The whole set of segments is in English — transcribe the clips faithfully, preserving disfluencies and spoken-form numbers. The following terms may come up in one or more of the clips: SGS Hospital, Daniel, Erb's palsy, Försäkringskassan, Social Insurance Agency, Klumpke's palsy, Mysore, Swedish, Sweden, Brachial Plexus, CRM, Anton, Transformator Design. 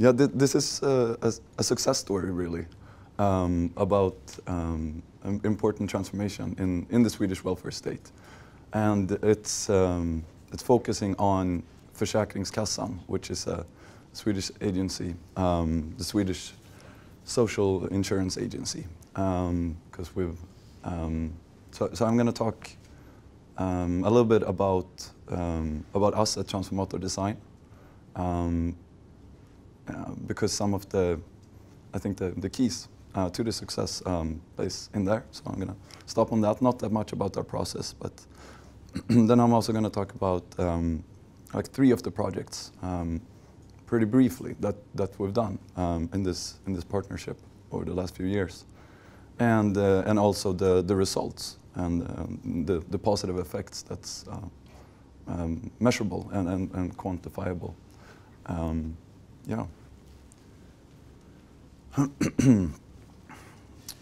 Yeah, th this is a, a, a success story, really, um, about um, an important transformation in, in the Swedish welfare state. And it's, um, it's focusing on Försäkringskassan, which is a Swedish agency, um, the Swedish social insurance agency. Because um, we've, um, so, so I'm going to talk um, a little bit about, um, about us at Transformator Design. Um, Uh, because some of the, I think the, the keys uh, to the success um, lies in there. So I'm going to stop on that. Not that much about our process, but then I'm also going to talk about um, like three of the projects um, pretty briefly that, that we've done um, in, this, in this partnership over the last few years. And, uh, and also the, the results and um, the, the positive effects that's uh, um, measurable and, and, and quantifiable. Um, yeah.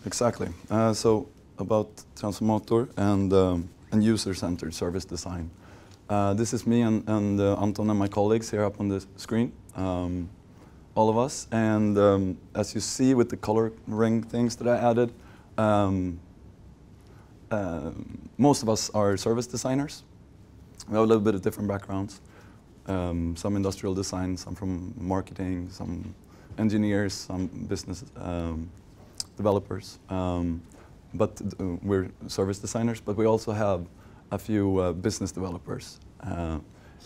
Exactly. Uh, so about Transformator and, um, and user-centered service design. Uh, this is me and, and uh, Anton and my colleagues here up on the screen, um, all of us. And um, as you see with the coloring things that I added, um, uh, most of us are service designers. We have a little bit of different backgrounds. Um, some industrial design, some from marketing, some engineers, some business um, developers. Um, but uh, we're service designers, but we also have a few uh, business developers uh,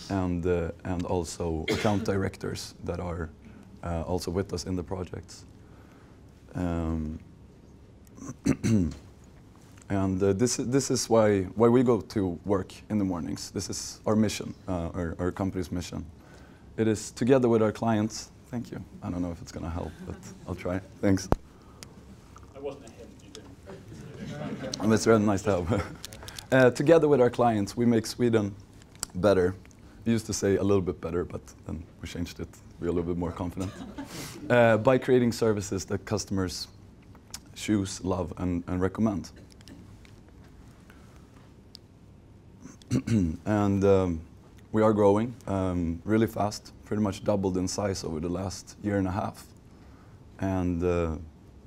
and, uh, and also account directors that are uh, also with us in the projects. Um, And uh, this, this is why, why we go to work in the mornings. This is our mission, uh, our, our company's mission. It is together with our clients. Thank you. I don't know if it's going to help, but I'll try. Thanks. I wasn't ahead. That's really nice to help. uh, together with our clients, we make Sweden better. We used to say a little bit better, but then we changed it. We're a little bit more confident. Uh, by creating services that customers choose, love, and, and recommend. And um, we are growing um, really fast, pretty much doubled in size over the last year and a half. And uh,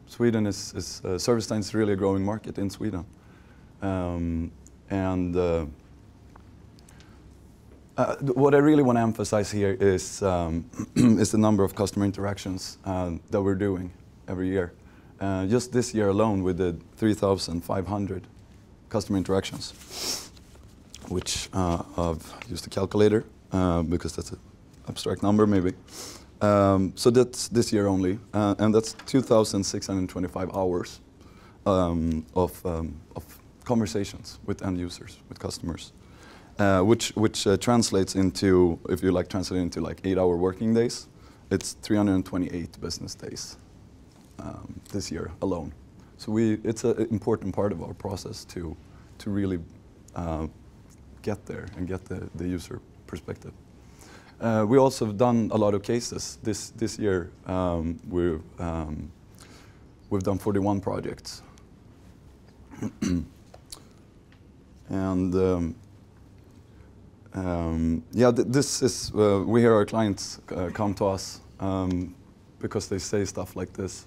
Sweden is, is uh, service design is really a growing market in Sweden. Um, and uh, uh, what I really want to emphasize here is, um, is the number of customer interactions uh, that we're doing every year. Uh, just this year alone, we did three thousand five hundred customer interactions, which uh, I've used a calculator uh, because that's an abstract number, maybe. Um, so that's this year only, uh, and that's two thousand six hundred twenty-five hours um, of, um, of conversations with end users, with customers, uh, which which uh, translates into, if you like, translate into like eight-hour working days. It's three hundred twenty-eight business days um, this year alone. So we, it's an important part of our process to to really. Uh, get there and get the, the user perspective. Uh, we also have done a lot of cases. This, this year um, we've, um, we've done forty-one projects. And um, um, yeah, th this is, uh, we hear our clients uh, come to us um, because they say stuff like this.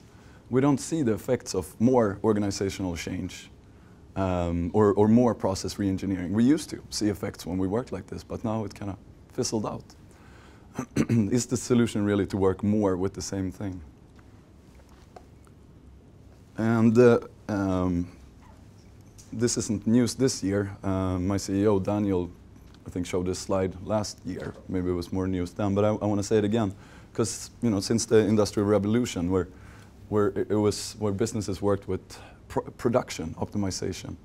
We don't see the effects of more organizational change. Um, or, or more process re-engineering. We used to see effects when we worked like this, but now it kind of fizzled out. Is the solution really to work more with the same thing? And uh, um, this isn't news this year. Uh, my C E O, Daniel, I think showed this slide last year. Maybe it was more news then, but I, I want to say it again. Because, you know, since the Industrial Revolution, where, where, it was, where businesses worked with Pro production optimization.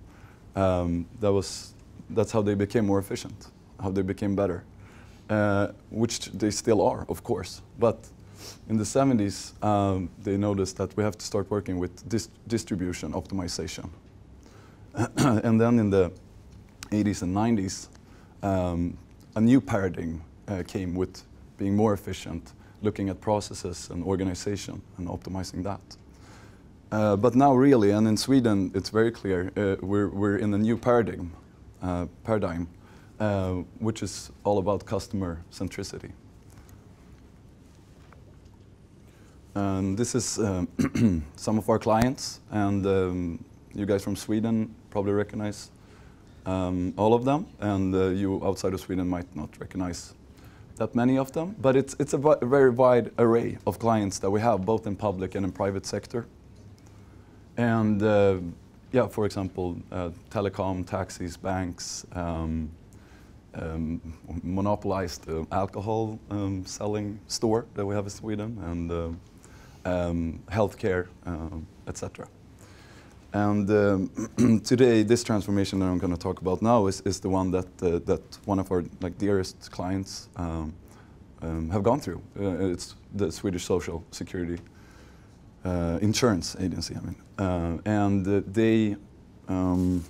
Um, that was that's how they became more efficient, how they became better, uh, which they still are, of course. But in the seventies, um, they noticed that we have to start working with dis distribution optimization. And then in the eighties and nineties, um, a new paradigm uh, came with being more efficient, looking at processes and organization and optimizing that. Uh, but now really, and in Sweden, it's very clear, uh, we're, we're in a new paradigm, uh, paradigm uh, which is all about customer centricity. Um, this is um, some of our clients, and um, you guys from Sweden probably recognize um, all of them, and uh, you outside of Sweden might not recognize that many of them. But it's, it's a, a very wide array of clients that we have, both in public and in private sector. And uh, yeah, for example, uh, telecom, taxis, banks, um, um, monopolized uh, alcohol um, selling store that we have in Sweden, and uh, um, healthcare, uh, et cetera. And um, today, this transformation that I'm going to talk about now is, is the one that uh, that one of our like dearest clients um, um, have gone through. Uh, it's the Swedish Social Security uh, Insurance Agency. I mean, uh, and uh, they, um,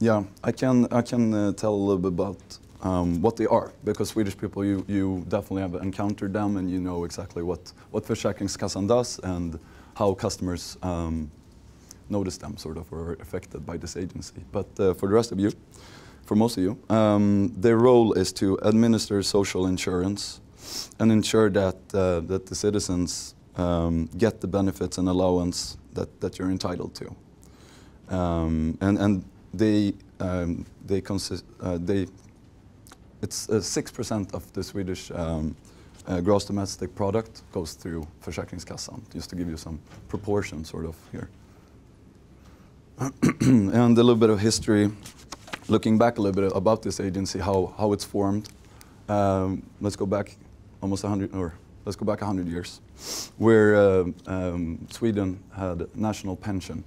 yeah, I can I can uh, tell a little bit about um, what they are, because Swedish people, you you definitely have encountered them, and you know exactly what what Försäkringskassan does and how customers Um, notice them, sort of, or affected by this agency. But uh, for the rest of you, for most of you, um, their role is to administer social insurance and ensure that uh, that the citizens um, get the benefits and allowance that that you're entitled to. Um, and and they um, they consist uh, they it's six uh, percent of the Swedish um, uh, gross domestic product goes through Försäkringskassan. Just to give you some proportion, sort of, here. And a little bit of history, looking back a little bit about this agency, how how it's formed. Um, let's go back almost one hundred, or let's go back one hundred years, where uh, um, Sweden had national pension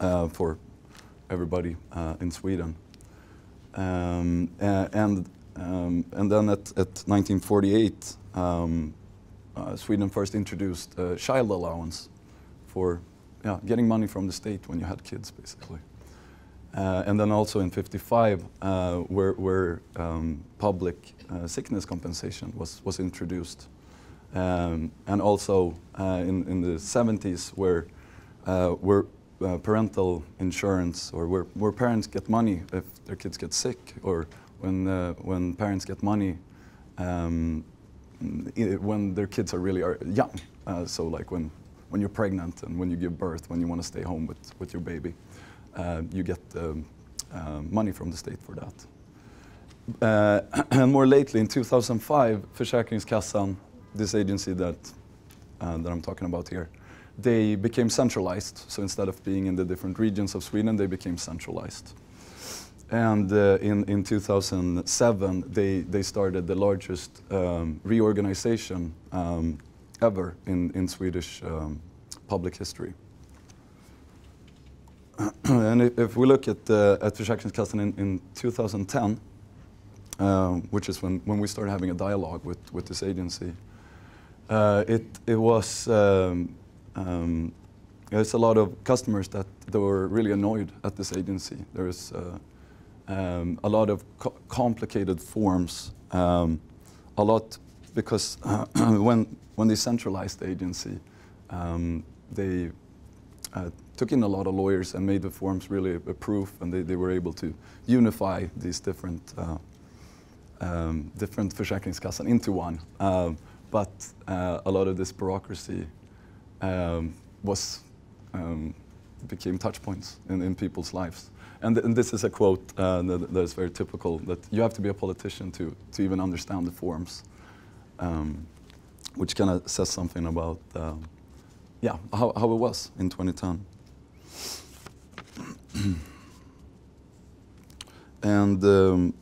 uh, for everybody uh, in Sweden, um, and um, and then at, at nineteen forty-eight, um, uh, Sweden first introduced a child allowance for. Yeah, getting money from the state when you had kids, basically. Uh, and then also in fifty-five, uh, where, where um, public uh, sickness compensation was, was introduced. Um, and also uh, in, in the seventies, where, uh, where uh, parental insurance, or where, where parents get money if their kids get sick, or when, uh, when parents get money um, when their kids are really are young. Uh, so like when when you're pregnant and when you give birth, when you want to stay home with, with your baby, uh, you get um, uh, money from the state for that. Uh, and more lately, in two thousand five, Försäkringskassan, this agency that, uh, that I'm talking about here, they became centralized. So instead of being in the different regions of Sweden, they became centralized. And uh, in, in two thousand seven, they, they started the largest um, reorganization um, ever in, in Swedish um, public history. And if, if we look at, uh, at Försäkringskassan in, in two thousand ten, uh, which is when, when we started having a dialogue with, with this agency, uh, it, it was um, um, there's a lot of customers that they were really annoyed at this agency. There is uh, um, a lot of co complicated forms, um, a lot because uh, when When they centralized the agency, um, they uh, took in a lot of lawyers and made the forms really a proof, and they, they were able to unify these different uh, um, different Försäkringskassan into one. Uh, but uh, a lot of this bureaucracy um, was um, became touch points in, in people's lives. And, th and this is a quote uh, that, that is very typical, that you have to be a politician to, to even understand the forms. Um, which kind of says something about uh, yeah, how, how it was in twenty ten. And um,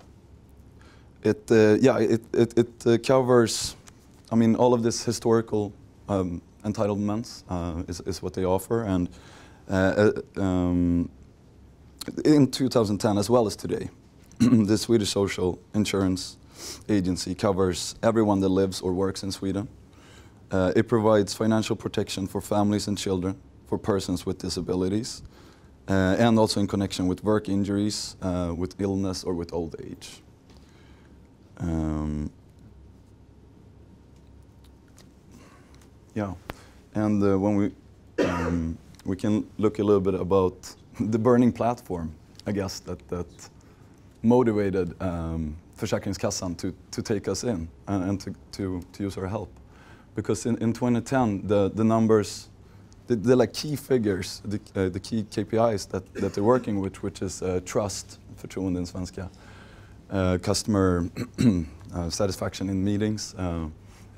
it, uh, yeah, it, it, it uh, covers, I mean, all of this historical um, entitlements uh, is, is what they offer. And uh, uh, um, in two thousand ten, as well as today, the Swedish Social Insurance Agency covers everyone that lives or works in Sweden. Uh, it provides financial protection for families and children, for persons with disabilities, uh, and also in connection with work injuries, uh, with illness, or with old age. Um, yeah, and uh, when we um, we can look a little bit about the burning platform, I guess, that that motivated um, Försäkringskassan to, to take us in and, and to, to, to use our help. because in, in twenty ten, the, the numbers, the, the like key figures, the, uh, the key K P Is that, that they're working with, which is uh, trust, förtroende in svenska, uh, customer uh, satisfaction in meetings, uh,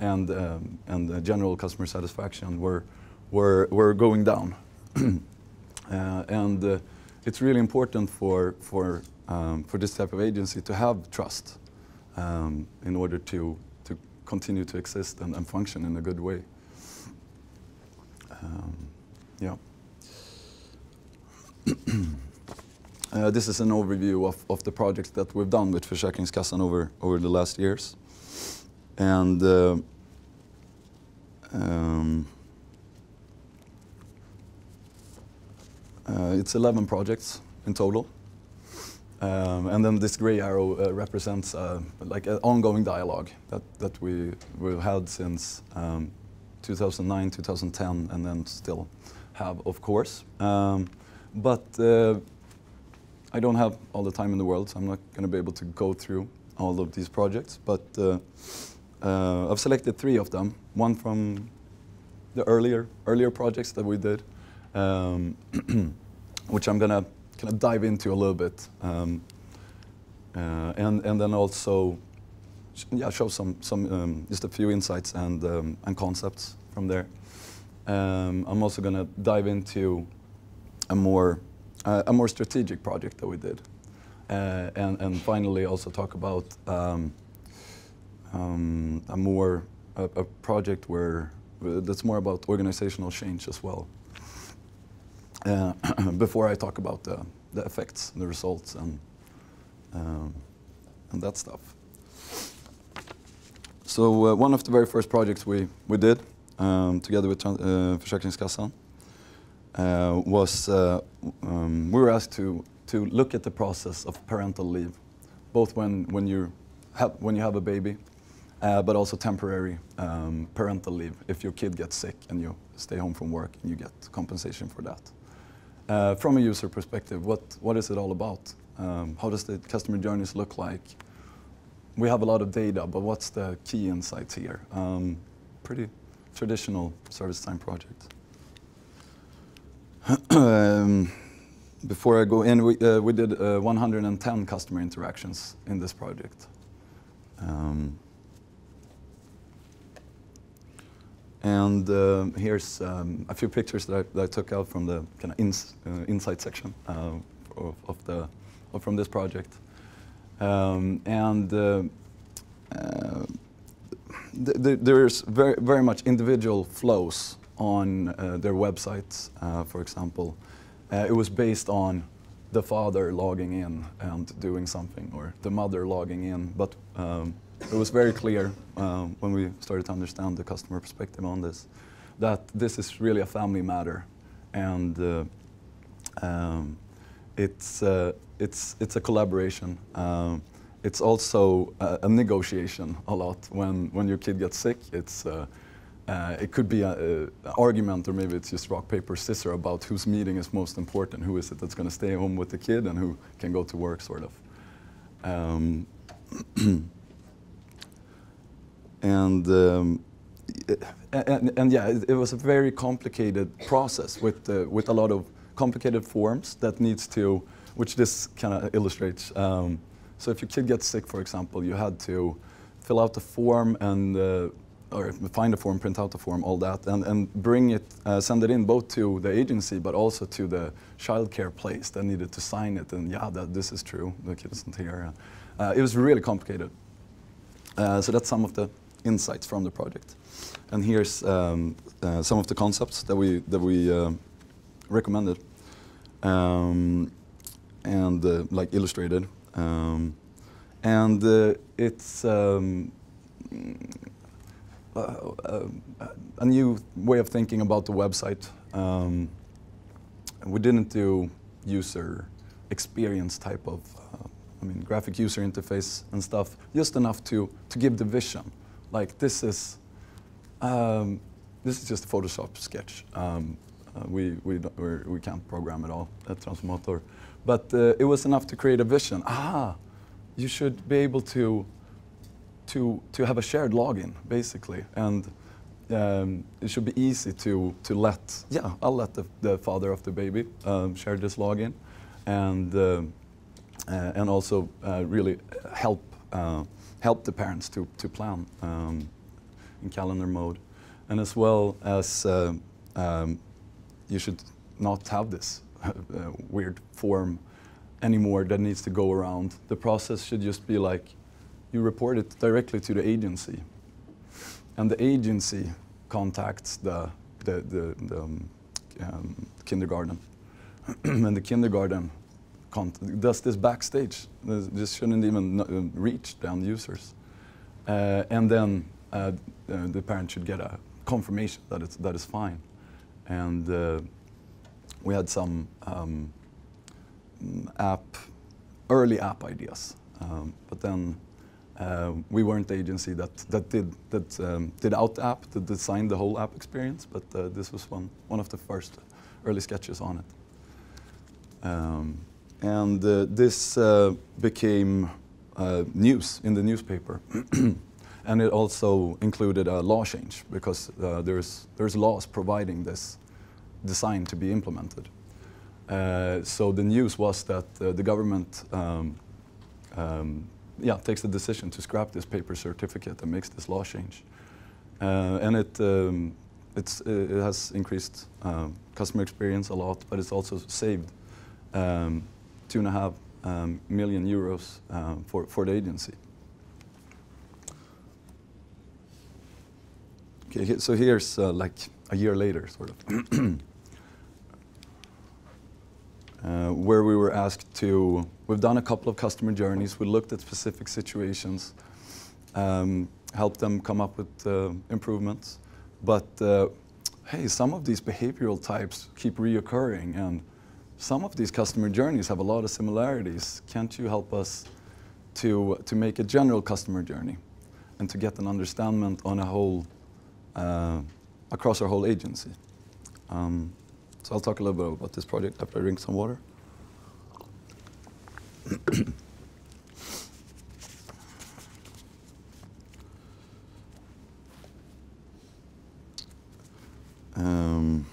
and, um, and uh, general customer satisfaction were, were, were going down. uh, and uh, it's really important for, for, um, for this type of agency to have trust um, in order to, to continue to exist and, and function in a good way. Um, yeah. uh, this is an overview of, of the projects that we've done with Försäkringskassan over, over the last years. And uh, um, uh, it's eleven projects in total, um, and then this gray arrow uh, represents uh, like an ongoing dialogue that that we we've had since um, two thousand nine, two thousand ten, and then still have, of course. Um, but uh, I don't have all the time in the world, so I'm not going to be able to go through all of these projects, but. Uh, Uh, I've selected three of them, one from the earlier earlier projects that we did, um, which I'm going to kind of dive into a little bit, um, uh, and, and then also sh yeah, show some, some um, just a few insights and, um, and concepts from there. Um, I'm also going to dive into a more, uh, a more strategic project that we did, uh, and, and finally also talk about um, Um, a more a, a project where uh, that's more about organizational change as well. Uh, before I talk about the, the effects, the results, and um, and that stuff. So uh, one of the very first projects we we did um, together with uh, Försäkringskassan uh, was uh, um, we were asked to to look at the process of parental leave, both when when you have when you have a baby. Uh, but also temporary um, parental leave if your kid gets sick and you stay home from work and you get compensation for that. Uh, from a user perspective, what, what is it all about? Um, how does the customer journeys look like? We have a lot of data, but what's the key insights here? Um, pretty traditional service time project. um, before I go in, we, uh, we did uh, one hundred ten customer interactions in this project. Um, And uh, here's um, a few pictures that I, that I took out from the kind of ins uh, insight section uh, of, of the of from this project. Um, and uh, uh, th th there's very very much individual flows on uh, their websites. Uh, for example, uh, it was based on the father logging in and doing something, or the mother logging in, but. Um, It was very clear uh, when we started to understand the customer perspective on this, that this is really a family matter, and uh, um, it's uh, it's it's a collaboration. Um, it's also a, a negotiation a lot. When when your kid gets sick, it's uh, uh, it could be an argument, or maybe it's just rock paper scissors about whose meeting is most important. Who is it that's going to stay home with the kid, and who can go to work, sort of. Um, And, um, and, and yeah, it, it was a very complicated process with, uh, with a lot of complicated forms that needs to, which this kind of illustrates. Um, so if your kid gets sick, for example, you had to fill out the form and, uh, or find the form, print out the form, all that, and, and bring it, uh, send it in both to the agency, but also to the childcare place that needed to sign it. And yeah, that this is true, the kid isn't here. Uh, it was really complicated. Uh, so that's some of the insights from the project, and here's um, uh, some of the concepts that we that we uh, recommended um, and uh, like illustrated, um, and uh, it's um, uh, uh, a new way of thinking about the website. Um, we didn't do user experience type of, uh, I mean, graphic user interface and stuff, just enough to to give the vision. Like this is, um, this is just a Photoshop sketch. Um, uh, we we don't, we're, we can't program at all at Transformator, but uh, it was enough to create a vision. Ah, you should be able to to to have a shared login basically, and um, it should be easy to to let yeah I'll let the, the father of the baby um, share this login, and uh, uh, and also uh, really help uh, help the parents to to plan um, in calendar mode, and as well as uh, um, you should not have this uh, weird form anymore that needs to go around. The process should just be like, you report it directly to the agency, and the agency contacts the, the, the, the um, um, kindergarten, and the kindergarten con does this backstage. This shouldn't even reach the end users. Uh, and then uh, the parent should get a confirmation that it's, that is fine. And uh, we had some um, app, early app ideas, um, but then Uh, we weren't the agency that, that, did, that um, did out the app, that designed the whole app experience, but uh, this was one, one of the first early sketches on it. Um, and uh, this uh, became uh, news in the newspaper. And it also included a law change, because uh, there's, there's laws providing this design to be implemented. Uh, so the news was that uh, the government um, um, yeah, takes the decision to scrap this paper certificate and makes this law change. Uh, and it, um, it's, it has increased uh, customer experience a lot, but it's also saved um, two and a half um, million euros uh, for, for the agency. Okay, so here's uh, like a year later, sort of. Uh, where we were asked to, we've done a couple of customer journeys, we looked at specific situations, um, helped them come up with uh, improvements, but uh, hey, some of these behavioral types keep reoccurring, and some of these customer journeys have a lot of similarities. Can't you help us to, to make a general customer journey and to get an understanding on a whole, uh, across our whole agency? Um, So I'll talk a little bit about this project after I drink some water. um,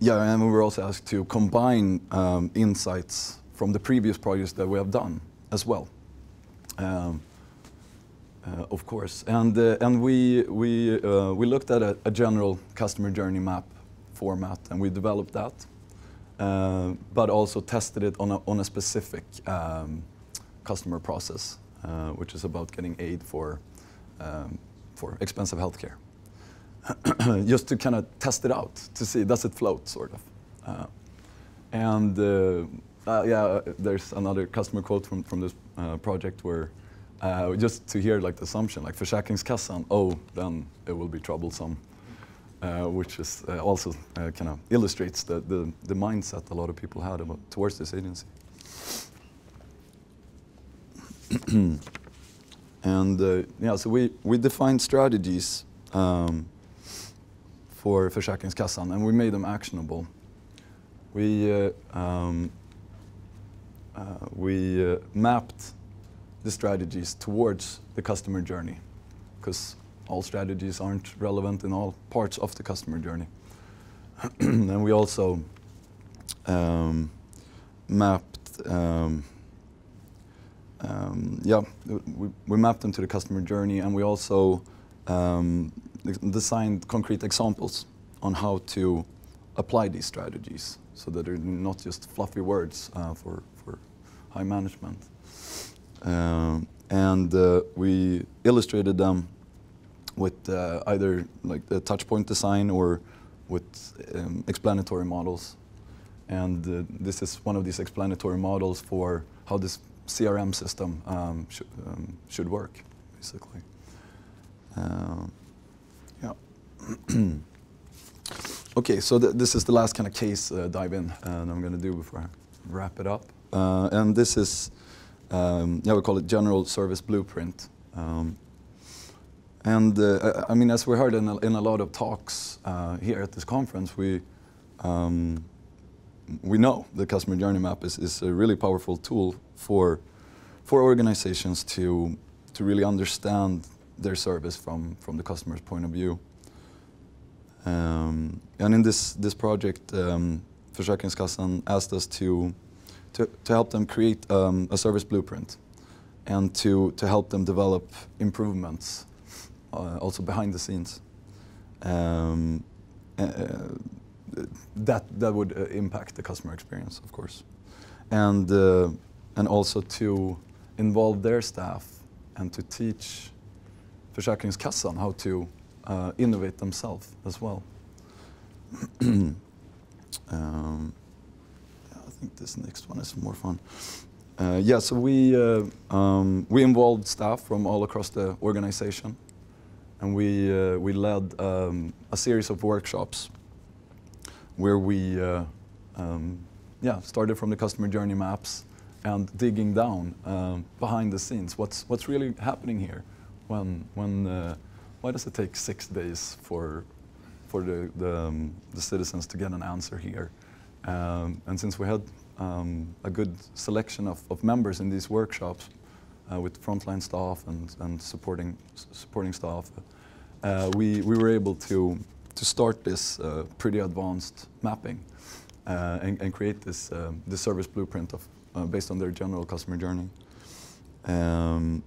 yeah, and we were also asked to combine um, insights from the previous projects that we have done as well. Um, Uh, of course, and uh, and we we uh, we looked at a, a general customer journey map format, and we developed that, uh, but also tested it on a on a specific um, customer process, uh, which is about getting aid for um, for expensive healthcare, just to kind of test it out to see does it float, sort of, uh, and uh, uh, yeah. There's another customer quote from from this uh, project where. Uh, just to hear like the assumption, like Försäkringskassan, oh, then it will be troublesome, uh, which is uh, also uh, kind of illustrates the, the, the mindset a lot of people had about, towards this agency. And uh, yeah, so we, we defined strategies um, for Försäkringskassan, and we made them actionable. We, uh, um, uh, we uh, mapped the strategies towards the customer journey, because all strategies aren't relevant in all parts of the customer journey. And we also um, mapped, um, um, yeah, we, we mapped them to the customer journey, and we also um, designed concrete examples on how to apply these strategies, so that they're not just fluffy words uh, for, for high management. Uh, and uh, we illustrated them with uh, either like the touchpoint design or with um, explanatory models. And uh, this is one of these explanatory models for how this C R M system um, sh um, should work, basically. Uh, yeah. Okay, so th this is the last kind of case uh, dive in uh, I'm going to do before I wrap it up. Uh, and this is. Um, yeah, we call it general service blueprint. Um, and uh, I, I mean, as we heard in a, in a lot of talks uh, here at this conference, we, um, we know the customer journey map is, is a really powerful tool for, for organizations to, to really understand their service from, from the customer's point of view. Um, and in this, this project, um, Försäkringskassan asked us to, to, to help them create um, a service blueprint and to, to help them develop improvements uh, also behind the scenes. Um, uh, that, that would uh, impact the customer experience, of course. And, uh, and also to involve their staff and to teach Försäkringskassan how to uh, innovate themselves as well. um, I think this next one is more fun. Uh, yeah, so we, uh, um, we involved staff from all across the organization, and we, uh, we led um, a series of workshops where we uh, um, yeah, started from the customer journey maps and digging down um, behind the scenes. What's, what's really happening here? When, when, uh, why does it take six days for, for the, the, um, the citizens to get an answer here? Um, and since we had um, a good selection of, of members in these workshops uh, with frontline staff and, and supporting, supporting staff, uh, we, we were able to, to start this uh, pretty advanced mapping uh, and, and create this, uh, this service blueprint of, uh, based on their general customer journey. Um,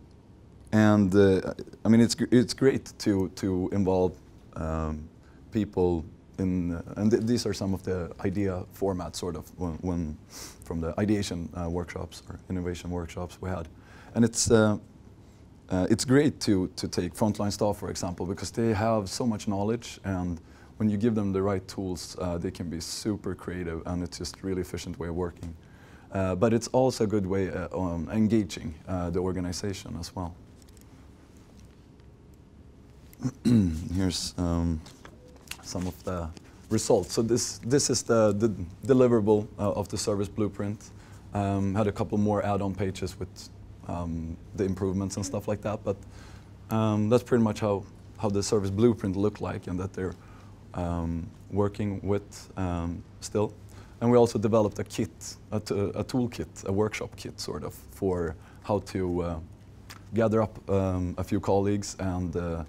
And uh, I mean, it's it's great to to involve um, people in, uh, and th these are some of the idea formats, sort of, when, when from the ideation uh, workshops or innovation workshops we had, and it's uh, uh, it's great to to take frontline staff, for example, because they have so much knowledge, and when you give them the right tools, uh, they can be super creative, and it's just a really efficient way of working. Uh, but it's also a good way uh, um, engaging uh, the organization as well. Here's um, some of the results. So this this is the, the deliverable uh, of the service blueprint. Um, had a couple more add-on pages with um, the improvements and stuff like that. But um, that's pretty much how how the service blueprint looked like, and that they're um, working with um, still. And we also developed a kit, a, t a toolkit, a workshop kit, sort of, for how to uh, gather up um, a few colleagues and. Uh,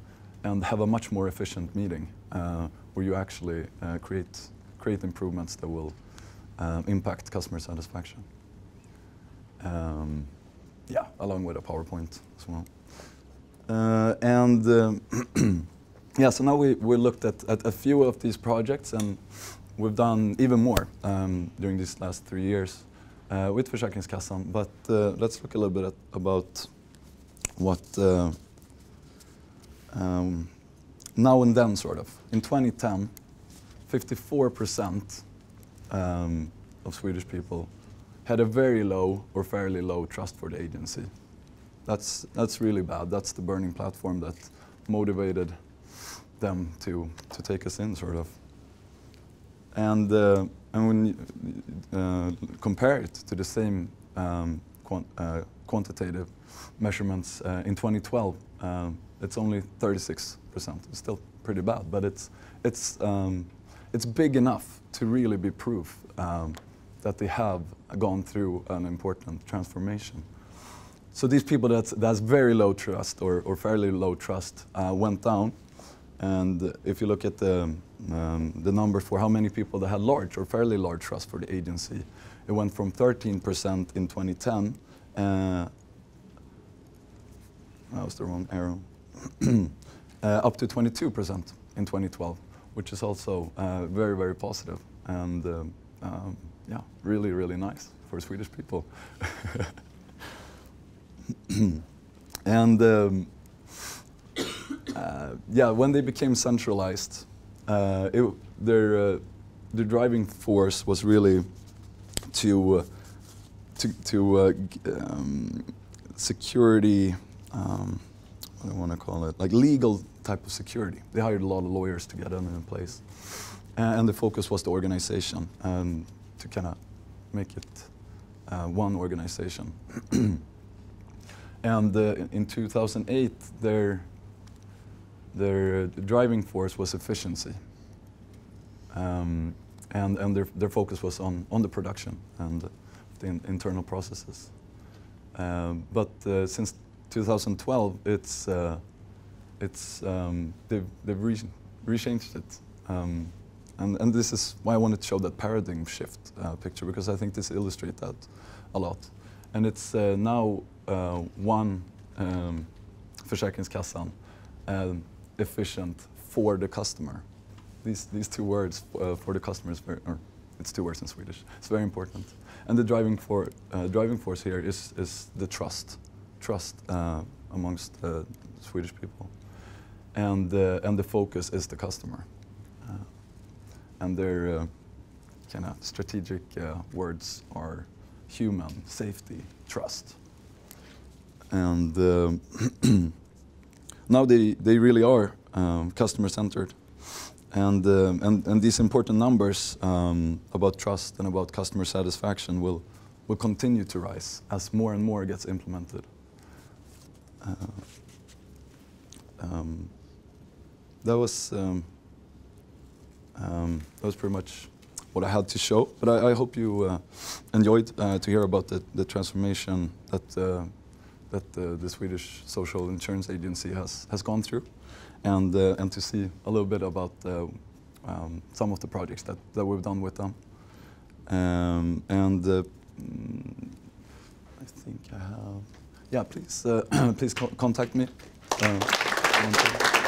and have a much more efficient meeting uh, where you actually uh, create, create improvements that will um, impact customer satisfaction. Um, yeah, along with a PowerPoint as well. Uh, and um yeah, so now we, we looked at, at a few of these projects, and we've done even more um, during these last three years uh, with Försäkringskassan. But uh, let's look a little bit at, about what uh, Um, now and then, sort of. In twenty ten, fifty-four percent um, of Swedish people had a very low or fairly low trust for the agency. That's, that's really bad. That's the burning platform that motivated them to, to take us in, sort of. And, uh, and when you uh, compare it to the same um, quant uh, quantitative measurements uh, in twenty twelve, uh, it's only thirty-six percent. It's still pretty bad, but it's, it's, um, it's big enough to really be proof um, that they have gone through an important transformation. So these people that's, that's very low trust or, or fairly low trust uh, went down. And if you look at the, um, the number for how many people that had large or fairly large trust for the agency, it went from thirteen percent in twenty ten. Uh, that was the wrong arrow. uh, up to twenty-two percent in twenty twelve, which is also uh, very, very positive, and um, um, yeah, really, really nice for Swedish people. And um, uh, yeah, when they became centralized, uh, it, their uh, the driving force was really to uh, to, to uh, um, security. Um, I want to call it, like legal type of security. They hired a lot of lawyers to get them in place. Uh, and the focus was the organization, um, to kind of make it uh, one organization. And uh, in two thousand eight, their, their driving force was efficiency. Um, and and their, their focus was on, on the production and the in internal processes. Um, but uh, since two thousand twelve, it's uh, it's um, they've, they've re rechanged it. Um, and, and this is why I wanted to show that paradigm shift uh, picture, because I think this illustrates that a lot. And it's uh, now uh, one um, Försäkringskassan, uh, efficient for the customer. These, these two words, uh, for the customers, or it's two words in Swedish, it's very important. And the driving, for, uh, driving force here is, is the trust, trust uh, amongst uh, Swedish people. And, uh, and the focus is the customer. Uh, and their uh, kind of strategic uh, words are human, safety, trust. And uh, now they, they really are um, customer-centered. And, uh, and, and these important numbers um, about trust and about customer satisfaction will, will continue to rise as more and more gets implemented. Uh, um, that was um, um, that was pretty much what I had to show. But I, I hope you uh, enjoyed uh, to hear about the, the transformation that uh, that uh, the Swedish Social Insurance Agency has has gone through, and uh, and to see a little bit about uh, um, some of the projects that that we've done with them. Um, and uh, I think I have. Yeah, please uh, please co- contact me. Uh,